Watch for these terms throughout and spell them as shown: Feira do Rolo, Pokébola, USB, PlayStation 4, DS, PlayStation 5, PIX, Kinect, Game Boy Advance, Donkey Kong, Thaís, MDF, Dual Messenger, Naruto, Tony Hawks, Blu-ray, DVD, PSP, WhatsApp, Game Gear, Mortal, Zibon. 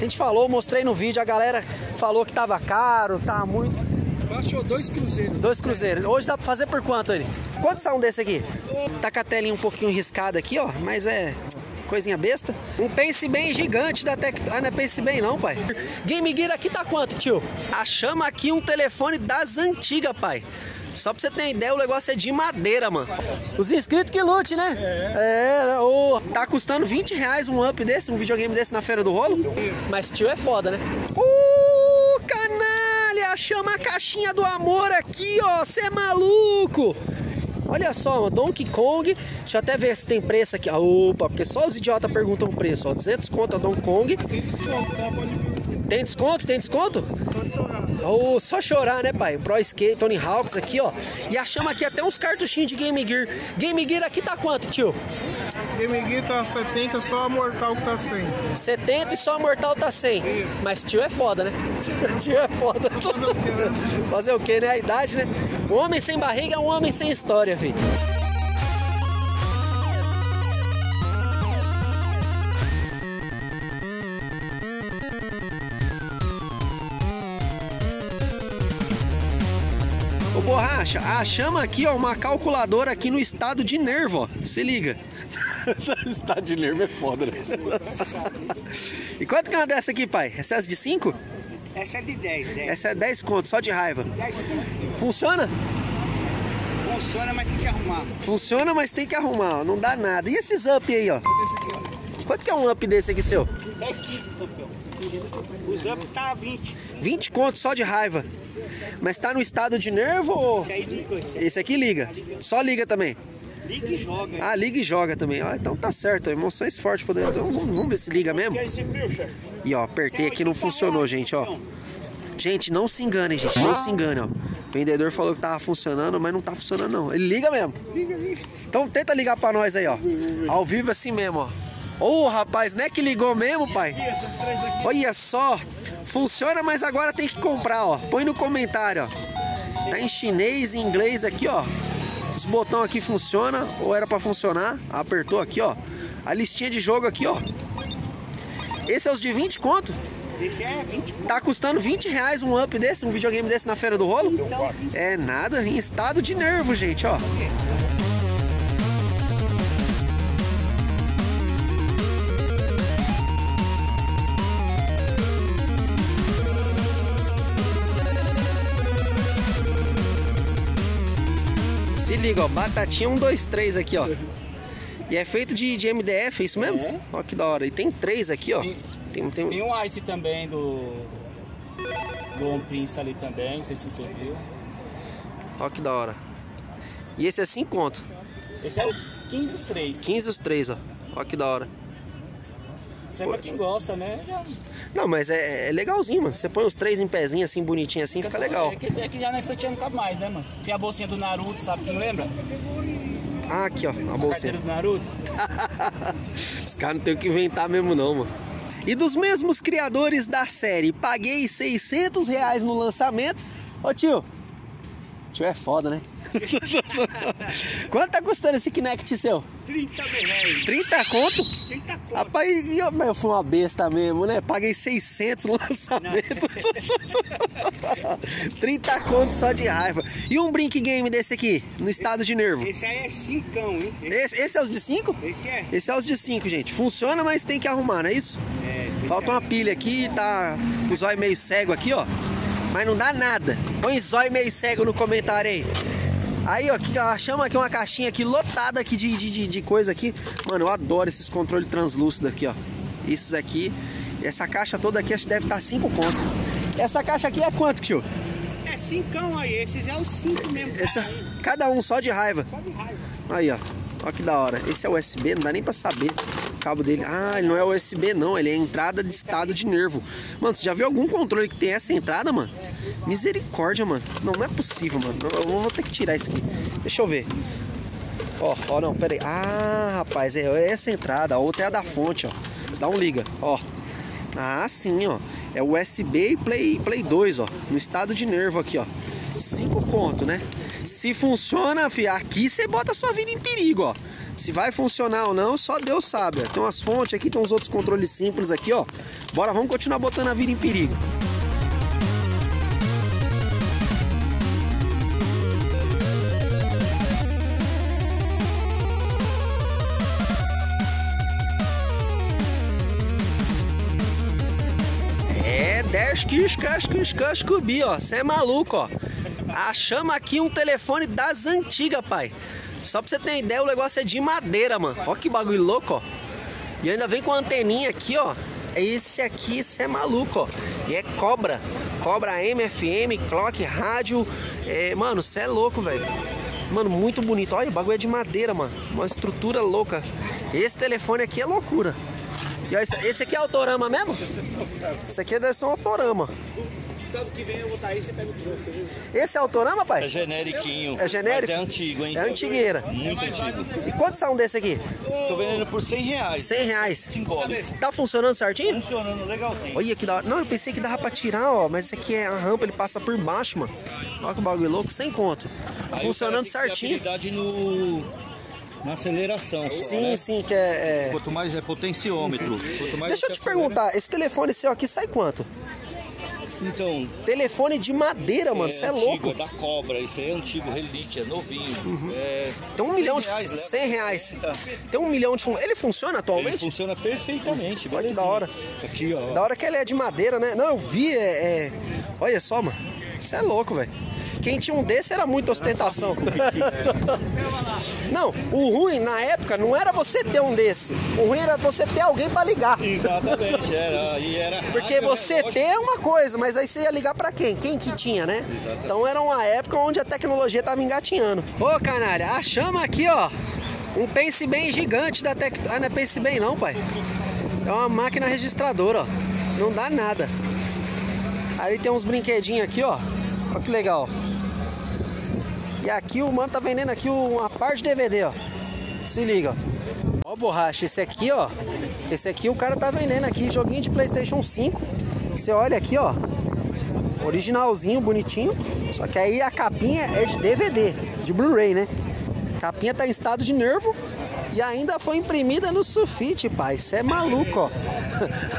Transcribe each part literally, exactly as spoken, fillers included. A gente falou, mostrei no vídeo, a galera falou que tava caro, tava muito. Baixou dois cruzeiros. Dois cruzeiros. Hoje dá pra fazer por quanto ele? Quanto sai um desse aqui? Tá com a telinha um pouquinho riscada aqui, ó, mas é coisinha besta. Um Pense Bem gigante da Tec... Ah, não é Pense Bem não, pai. Game Gear aqui tá quanto, tio? Achamos aqui um telefone das antigas, pai. Só pra você ter ideia, o negócio é de madeira, mano. Os inscritos que lute, né? É, é oh, tá custando vinte reais um up desse, um videogame desse na Feira do Rolo. Mas tio é foda, né? Uh, canalha! Chama a caixinha do amor aqui, ó. Cê é maluco! Olha só, mano, Donkey Kong. Deixa eu até ver se tem preço aqui. Opa, porque só os idiotas perguntam o preço, ó. duzentos conto a Donkey Kong. Tem desconto? Tem desconto? Oh, só chorar, né, pai? Pro Skate, Tony Hawks aqui, ó. E achamos aqui até uns cartuchinhos de Game Gear. Game Gear aqui tá quanto, tio? Game Gear tá setenta, só a Mortal que tá cem. setenta e só a Mortal tá cem. Mas tio é foda, né? Tio é foda. Fazer o quê, né? A idade, né? Um homem sem barriga é um homem sem história, filho. Borracha, achamos aqui, ó, uma calculadora aqui no estado de nervo, ó. Se liga. Estado de nervo é foda, né? E quanto que é uma dessa aqui, pai? Essa é de cinco? Essa é de dez, dez. Essa é dez conto, só de raiva. dez, quinze. Funciona? Funciona, mas tem que arrumar. Funciona, mas tem que arrumar, ó. Não dá nada. E esses up aí, ó? Quanto que é um up desse aqui, seu? dez, quinze, campeão. Os up tá vinte. vinte conto, só de raiva. Mas tá no estado de nervo ou... Esse aí liga. Esse, esse aqui liga. Só liga também. Liga e joga. Ah, liga e joga também. Ah, então tá certo. Emoções fortes. Poder... Então, vamos, vamos ver se liga mesmo. E ó, apertei aqui, não funcionou, gente, ó. Gente, não se engane, gente. Não se engane, ó. O vendedor falou que tava funcionando, mas não tá funcionando, não. Ele liga mesmo. Liga, liga. Então tenta ligar pra nós aí, ó. Ao vivo assim mesmo, ó. Ô, oh, rapaz, né que ligou mesmo, pai? Olha só. Funciona, mas agora tem que comprar, ó. Põe no comentário, ó. Tá em chinês, em inglês aqui, ó. Os botões aqui funcionam, ou era pra funcionar. Apertou aqui, ó. A listinha de jogo aqui, ó. Esse é os de vinte conto? Esse é vinte. Tá custando vinte reais um up desse, um videogame desse na Feira do Rolo? Então, é nada, em estado de nervo, gente, ó. Se liga, ó, batatinha um, dois, três aqui, ó. E é feito de, de M D F, é isso mesmo? É. Ó, que da hora. E tem três aqui, ó. Tem, tem, tem... tem um Ice também do... do One Prince ali também, não sei se você viu. Ó, que da hora. E esse é cinco conto? Esse é o quinze os três. quinze os três, ó. Ó, que da hora. Isso é pra quem gosta, né? Não, mas é, é legalzinho, mano. Você põe os três em pezinho, assim, bonitinho, assim, fica, fica legal. É que, é que já na estantinha não cabe mais, né, mano? Tem a bolsinha do Naruto, sabe? Não lembra? Ah, aqui, ó, a, a bolsinha. Carteira do Naruto. Os caras não tem o que inventar mesmo, não, mano. E dos mesmos criadores da série, paguei seiscentos reais no lançamento. Ô, tio. Tio é foda, né? Quanto tá custando esse Kinect seu? trinta reais. trinta conto? trinta conto. Rapaz, eu, eu fui uma besta mesmo, né? Paguei seiscentos no lançamento. trinta conto só de raiva. E um Brink Game desse aqui, no estado de nervo? Esse aí é cincão, hein? Esse, esse é os de cinco? Esse é. Esse é os de cinco, gente. Funciona, mas tem que arrumar, não é isso? É. Falta uma pilha aqui, tá com o zóio meio cego aqui, ó. Mas não dá nada. Põe zóio meio cego no comentário aí. Aí, ó, que, achamos aqui uma caixinha aqui lotada aqui de, de, de coisa aqui. Mano, eu adoro esses controles translúcidos aqui, ó. Esses aqui. Essa caixa toda aqui acho que deve estar cinco conto. Essa caixa aqui é quanto, tio? É cincão aí. Esses é os cinco mesmo. Essa, cada um só de raiva. Só de raiva. Aí, ó. Ó que da hora. Esse é U S B, não dá nem pra saber. Cabo dele. Ah, ele não é U S B não, ele é entrada de estado de nervo. Mano, você já viu algum controle que tem essa entrada, mano? Misericórdia, mano. Não, não é possível, mano. Eu vou ter que tirar isso aqui. Deixa eu ver. Ó, ó, não, pera aí. Ah, rapaz, é essa entrada. A outra é a da fonte, ó. Dá um liga, ó. Ah, sim, ó. É U S B e Play, Play dois, ó. No estado de nervo aqui, ó. cinco conto, né? Se funciona, fi, aqui você bota a sua vida em perigo, ó. Se vai funcionar ou não, só Deus sabe, ó. Tem umas fontes aqui, tem uns outros controles simples aqui, ó. Bora, vamos continuar botando a vida em perigo. É, dez quilos, casco, casco, bi, ó. Você é maluco, ó. Achamos aqui um telefone das antigas, pai. Só pra você ter ideia, o negócio é de madeira, mano. Ó que bagulho louco, ó. E ainda vem com a anteninha aqui, ó. Esse aqui, isso é maluco, ó. E é cobra. Cobra M F M, clock, rádio. É, mano, isso é louco, velho. Mano, muito bonito. Olha, o bagulho é de madeira, mano. Uma estrutura louca. Esse telefone aqui é loucura. E ó, esse aqui é autorama mesmo? Esse aqui deve ser um autorama. Sabe o que vem, eu vou botar isso e pega o troco, viu? Esse é autorama, pai? É generiquinho. É genérico? Mas é antigo, hein? É antigueira. Muito antigo. E quanto são desse aqui? Tô vendendo por cem reais. cem reais. cinco dólares. Tá funcionando certinho? Funcionando, legalzinho. Olha que da hora. Não, eu pensei que dava pra tirar, ó. Mas esse aqui é a rampa, ele passa por baixo, mano. Olha que bagulho louco, sem conto. Tá funcionando certinho. No... Na aceleração. Só, sim, né? sim, que é, é... Quanto mais é potenciômetro. Quanto mais Deixa eu te acelera... perguntar, esse telefone seu aqui sai quanto? Então... Telefone de madeira, mano, isso é, é louco. É da cobra, isso aí é antigo, relíquia, novinho. Uhum. É... Tem um milhão de... Reais, né? cem reais. Tá. Tem um milhão de... Ele funciona atualmente? Ele funciona perfeitamente, belezinha. Olha que da hora. Aqui, ó. Da hora que ele é de madeira, né? Não, eu vi, é... é... Olha só, mano. Isso é louco, velho. Quem tinha um desse era muita ostentação. Não, o ruim na época não era você ter um desse. O ruim era você ter alguém pra ligar. Exatamente, era. E era porque você ter é uma coisa, mas aí você ia ligar pra quem? Quem que tinha, né? Exatamente. Então era uma época onde a tecnologia tava engatinhando. Ô, canalha, achamos aqui, ó, um Pense Bem gigante da Tec... Ah, não é Pense Bem não, pai. É uma máquina registradora, ó. Não dá nada. Aí tem uns brinquedinhos aqui, ó. Olha que legal. E aqui o mano tá vendendo aqui uma parte de D V D, ó. Se liga, ó. Ó, borracha, esse aqui, ó. Esse aqui o cara tá vendendo aqui, joguinho de PlayStation cinco. Você olha aqui, ó. Originalzinho, bonitinho. Só que aí a capinha é de D V D, de Blu-ray, né? A capinha tá em estado de nervo. E ainda foi imprimida no sulfite, pai. Isso é maluco, ó.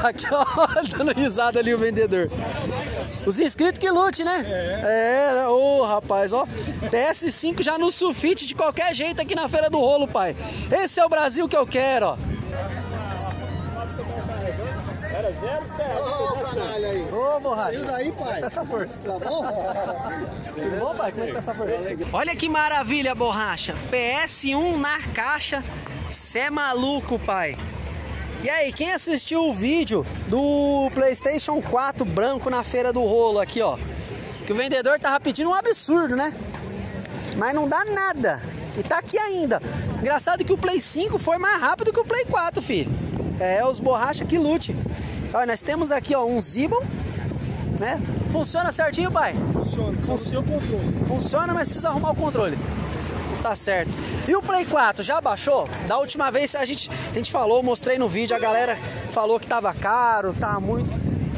Aqui, ó, dando risada ali o vendedor. Os inscritos que lute, né? É, ô, oh, rapaz, ó. P S cinco já no sulfite de qualquer jeito aqui na Feira do Rolo, pai. Esse é o Brasil que eu quero, ó. Era zero, certo? Ô, canalha aí. Ô, borracha. Saiu daí, pai. Como é que tá essa força? Tá bom? Tudo bom, pai? Como é que tá essa força? Olha que maravilha, borracha. P S um na caixa. Cê é maluco, pai. E aí, quem assistiu o vídeo do PlayStation quatro branco na Feira do Rolo aqui, ó? Que o vendedor tava pedindo um absurdo, né? Mas não dá nada. E tá aqui ainda. Engraçado que o Play cinco foi mais rápido que o Play quatro, fi. É, os borracha que lute. Olha, nós temos aqui, ó, um Zibon, né? Funciona certinho, pai? Funciona. Funciona o controle. Funciona, mas precisa arrumar o controle. Tá certo. E o Play quatro, já baixou? Da última vez a gente, a gente falou, mostrei no vídeo, a galera falou que tava caro, tava muito.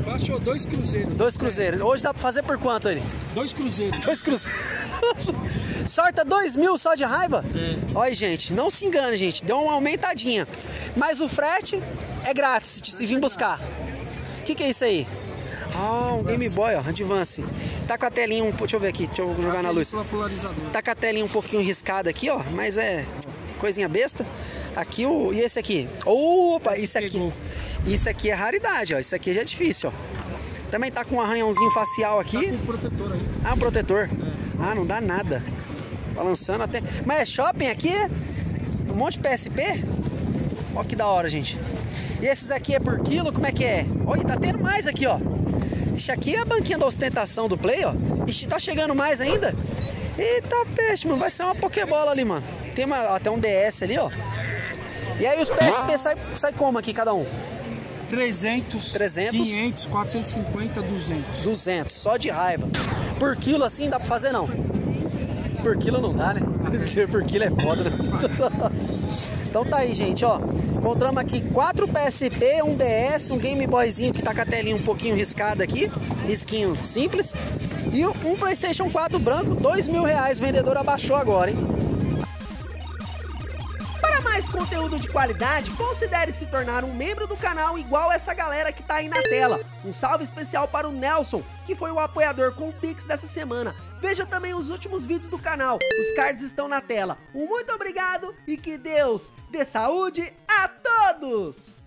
Baixou dois cruzeiros. Dois cruzeiros. Hoje dá pra fazer por quanto ele? Dois cruzeiros. Dois cruzeiros. Sorta dois mil só de raiva? É. Olha, gente, não se engane, gente, deu uma aumentadinha. Mas o frete é grátis, se vir buscar. O que que é isso aí? Ah, oh, um Game Boy, ó, Advance. Tá com a telinha um pouco... Deixa eu ver aqui, deixa eu jogar na luz. Tá com a telinha um pouquinho riscada aqui, ó. Mas é coisinha besta. Aqui o... E esse aqui? Opa, esse aqui. Isso aqui é raridade, ó. Isso aqui já é difícil, ó. Também tá com um arranhãozinho facial aqui. Tá com um protetor aí. Ah, um protetor. Ah, não dá nada. Balançando até... Mas é shopping aqui? Um monte de P S P? Ó que da hora, gente. E esses aqui é por quilo? Como é que é? Olha, tá tendo mais aqui, ó. Isso aqui é a banquinha da ostentação do Play, ó. Ixi, tá chegando mais ainda? Eita, peste, mano. Vai ser uma Pokébola ali, mano. Tem uma, até um D S ali, ó. E aí os P S P sai, sai como aqui, cada um? trezentos, trezentos, quinhentos, quatrocentos e cinquenta, duzentos. duzentos, só de raiva. Por quilo assim dá pra fazer, não? Por quilo não dá, né? Por quilo é foda, né? Então tá aí, gente, ó. Encontramos aqui quatro P S P, um D S, um Game Boyzinho que tá com a telinha um pouquinho riscada aqui, risquinho simples, e um PlayStation quatro branco, dois mil reais, o vendedor abaixou agora, hein? mais conteúdo de qualidade, considere se tornar um membro do canal igual essa galera que tá aí na tela. Um salve especial para o Nelson, que foi o apoiador com o Pix dessa semana. Veja também os últimos vídeos do canal, os cards estão na tela. Um muito obrigado e que Deus dê saúde a todos!